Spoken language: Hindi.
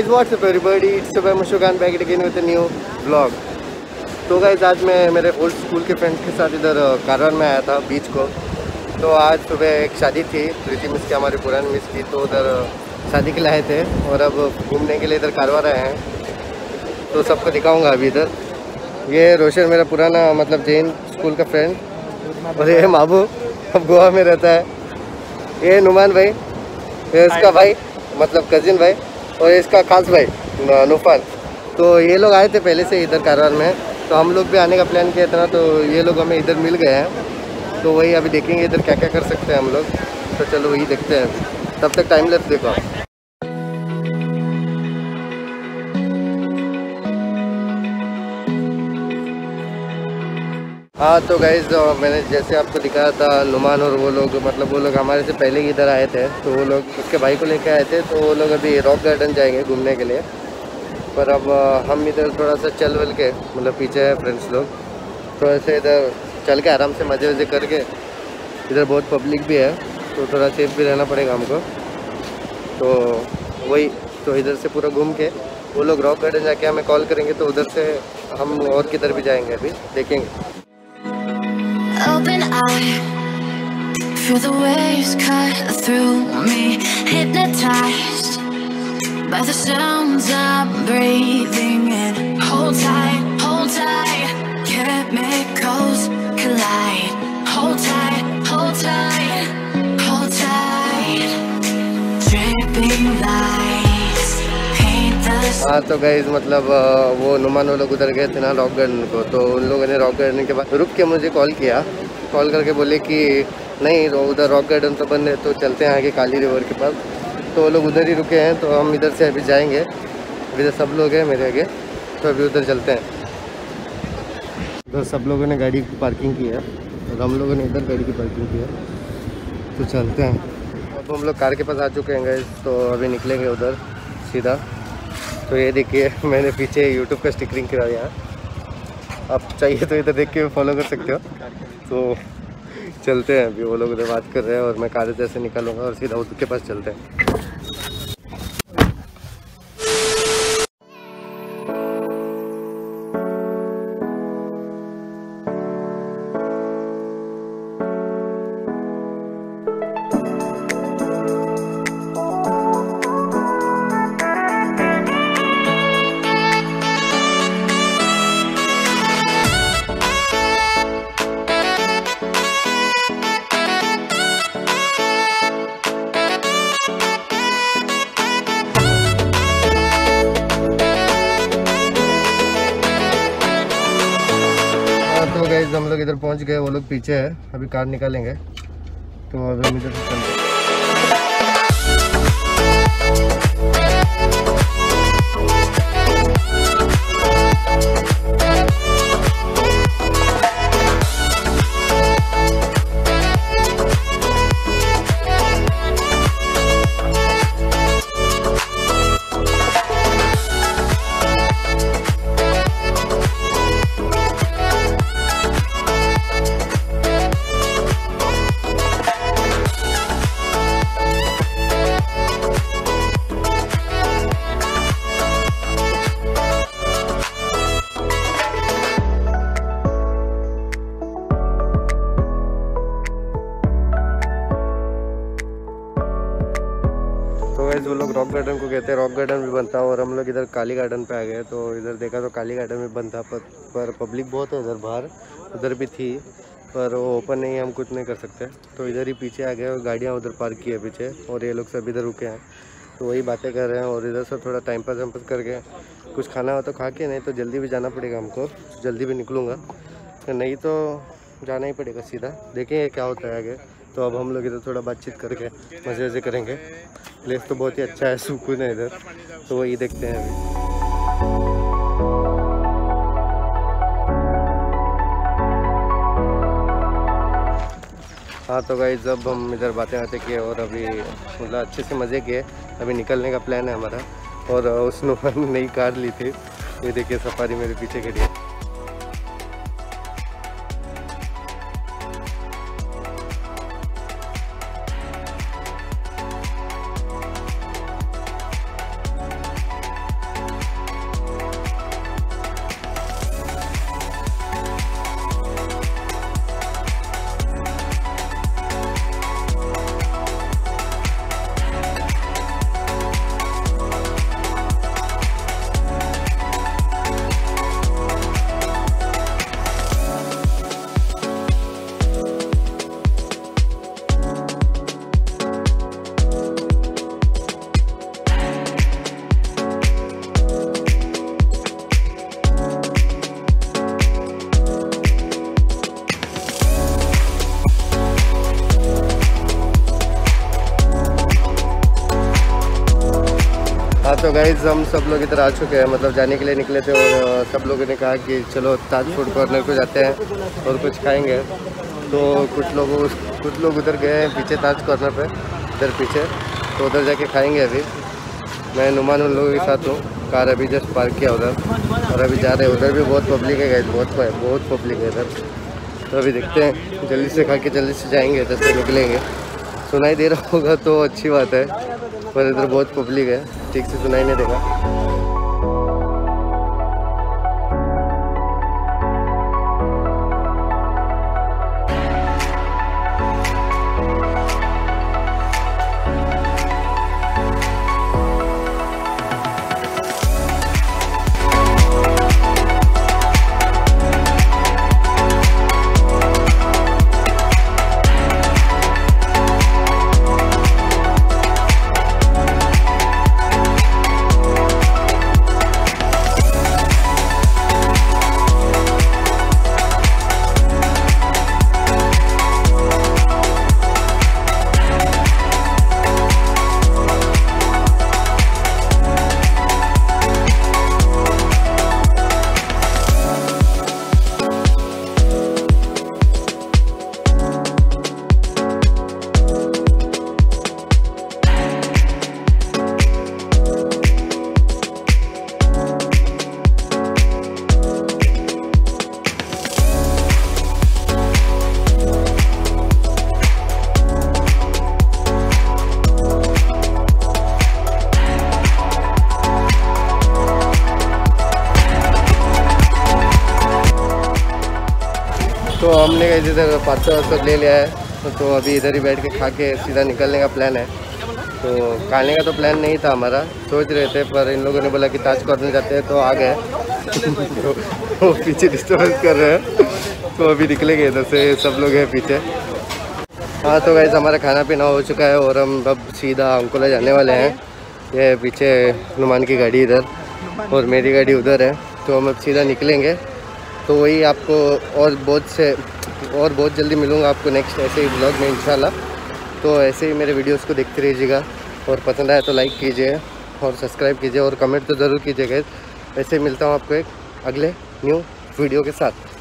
guys, what's up everybody? It's Abhay Mushogan back again with a new vlog. तो guys, आज मैं मेरे ओल्ड स्कूल के फ्रेंड्स के साथ इधर कारवार में आया था बीच को. तो आज सुबह एक शादी थी, प्रीति मिस की, हमारे पुरानी मिस की. तो उधर शादी के लाए थे और अब घूमने के लिए इधर कारवार आए हैं. तो सबको दिखाऊंगा अभी. इधर ये रोशन मेरा पुराना मतलब जैन स्कूल का फ्रेंड, और ये माबू अब गोवा में रहता है. ये नुमान भाई, ये इसका भाई मतलब कजिन भाई, और इसका खास भाई नूफान. तो ये लोग आए थे पहले से इधर कारवार में. तो हम लोग भी आने का प्लान किया था, तो ये लोग हमें इधर मिल गए हैं. तो वही अभी देखेंगे इधर क्या क्या कर सकते हैं हम लोग. तो चलो वही देखते हैं, तब तक टाइम लैप्स देखो. हाँ तो गाइज, मैंने जैसे आपको दिखाया था नुमान और वो लोग, मतलब वो लोग हमारे से पहले ही इधर आए थे. तो वो लोग उसके भाई को लेकर आए थे. तो वो लोग अभी रॉक गार्डन जाएंगे घूमने के लिए. पर अब हम इधर थोड़ा सा चल वल के, मतलब पीछे है फ्रेंड्स लोग, थोड़ा सा इधर चल के आराम से मज़े वजे करके. इधर बहुत पब्लिक भी है, तो थोड़ा सेफ भी रहना पड़ेगा हमको. तो वही, तो इधर से पूरा घूम के वो लोग रॉक गार्डन जाके हमें कॉल करेंगे. तो उधर से हम और किधर भी जाएंगे अभी देखेंगे. Open eye, feel the waves cut through me. Hypnotized by the sounds I'm breathing in. Hold tight, chemicals collide. Hold tight, hold tight. Dripping lights paint the sky. हाँ तो गाइज, मतलब वो नुमान वो लोग उधर गए थे ना रॉक गार्डन को. तो उन लोगों ने रॉक गार्डन के बाद रुक के मुझे कॉल किया. कॉल करके बोले कि नहीं, उधर रॉक गार्डन तो बंद है, तो चलते हैं आगे काली रिवर के पास. तो वो लोग उधर ही रुके हैं. तो हम इधर से अभी जाएंगे. अभी तो सब लोग हैं मेरे आगे, तो अभी उधर चलते हैं. उधर सब लोगों ने गाड़ी की पार्किंग की है और हम लोगों ने इधर गाड़ी की पार्किंग की है. तो चलते हैं. अब हम लोग कार के पास आ चुके हैं गाइस. तो अभी निकलेंगे उधर सीधा. तो ये देखिए, मैंने पीछे यूट्यूब का स्टिकरिंग कराया है. आप चाहिए तो इधर देख के फॉलो कर सकते हो. तो चलते हैं अभी. वो लोग उधर बात कर रहे हैं और मैं कार इधर से निकालूंगा और सीधा उसके पास चलते हैं. हम लोग इधर पहुंच गए. वो लोग पीछे है, अभी कार निकालेंगे. तो अभी हम इधर से चलते हैं. वो लोग रॉक गार्डन को कहते हैं. रॉक गार्डन भी बनता है और हम लोग इधर काली गार्डन पे आ गए. तो इधर देखा तो काली गार्डन भी बनता, पर पब्लिक बहुत है इधर बाहर. उधर भी थी पर वो ओपन नहीं है, हम कुछ नहीं कर सकते. तो इधर ही पीछे आ गए और गाड़ियाँ उधर पार्क की है पीछे, और ये लोग सब इधर रुके हैं. तो वही बातें कर रहे हैं और इधर से थोड़ा टाइम पास करके कुछ खाना हो तो खा के, नहीं तो जल्दी भी जाना पड़ेगा हमको. जल्दी भी निकलूँगा, नहीं तो जाना ही पड़ेगा सीधा. देखेंगे क्या होता है आगे. तो अब हम लोग इधर थोड़ा बातचीत करके मज़े करेंगे. प्लेस तो बहुत ही अच्छा है, सुकून है इधर. तो वही देखते हैं अभी. हाँ तो गाइस, जब हम इधर बातें आते किए और अभी मतलब अच्छे से मज़े किए. अभी निकलने का प्लान है हमारा. और उस नुमान नई कार ली थी. ये देखिए सफारी मेरे पीछे खड़ी है. तो गाइस हम सब लोग इधर आ चुके हैं, मतलब जाने के लिए निकले थे और सब लोगों ने कहा कि चलो ताज फूड कॉर्नर को जाते हैं और कुछ खाएंगे। तो कुछ लोग उधर गए हैं पीछे ताज कॉर्नर पे, इधर पीछे, तो उधर जाके खाएंगे। अभी मैं नुमान उन लोगों के साथ हूँ, कार अभी जस्ट पार्क किया उधर और अभी जा रहे हैं। उधर भी बहुत पब्लिक है गाइस, बहुत पब्लिक है इधर। तो अभी देखते हैं, जल्दी से खा के जल्दी से जाएंगे, इधर से निकलेंगे। सुनाई दे रहा होगा तो अच्छी बात है, पर इधर बहुत पब्लिक है, ठीक से सुनाई नहीं देगा। तो हमने इधर पास्ता वास्ता ले लिया है, तो अभी इधर ही बैठ के खा के सीधा निकलने का प्लान है। तो खाने का तो प्लान नहीं था हमारा, सोच रहे थे, पर इन लोगों ने बोला कि ताज कॉर्नर जाते हैं, तो आ गए। तो पीछे डिस्टर्बेंस कर रहे हैं, तो अभी निकलेंगे इधर से, सब लोग हैं पीछे। हाँ, तो गाइस हमारा खाना पीना हो चुका है और हम अब सीधा अंकोला जाने वाले हैं। ये पीछे नुमान की गाड़ी इधर और मेरी गाड़ी उधर है, तो हम अब सीधा निकलेंगे। तो वही आपको और बहुत जल्दी मिलूँगा आपको नेक्स्ट ऐसे ही ब्लॉग में इंशाल्लाह। तो ऐसे ही मेरे वीडियोस को देखते रहिएगा और पसंद आया तो लाइक कीजिए और सब्सक्राइब कीजिए और कमेंट तो ज़रूर कीजिएगा। ऐसे मिलता हूँ आपको एक अगले न्यू वीडियो के साथ।